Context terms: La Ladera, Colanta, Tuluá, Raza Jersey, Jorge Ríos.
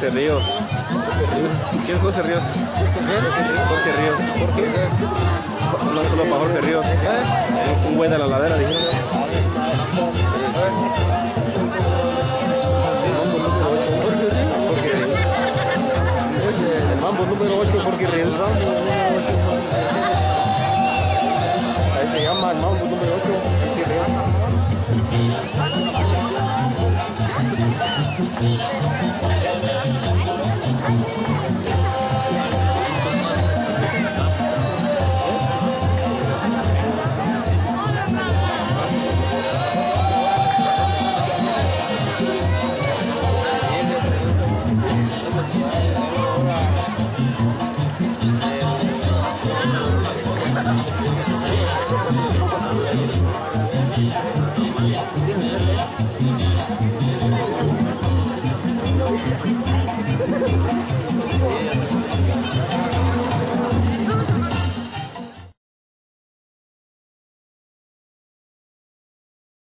Jorge Ríos. ¿Quién es Jorge Ríos? Jorge Ríos. Jorge Ríos. No solo para Jorge Ríos. Un güey de la ladera, dijeron. El mambo número 8, Jorge Ríos. Ahí se llama el mambo número 8, Jorge Ríos.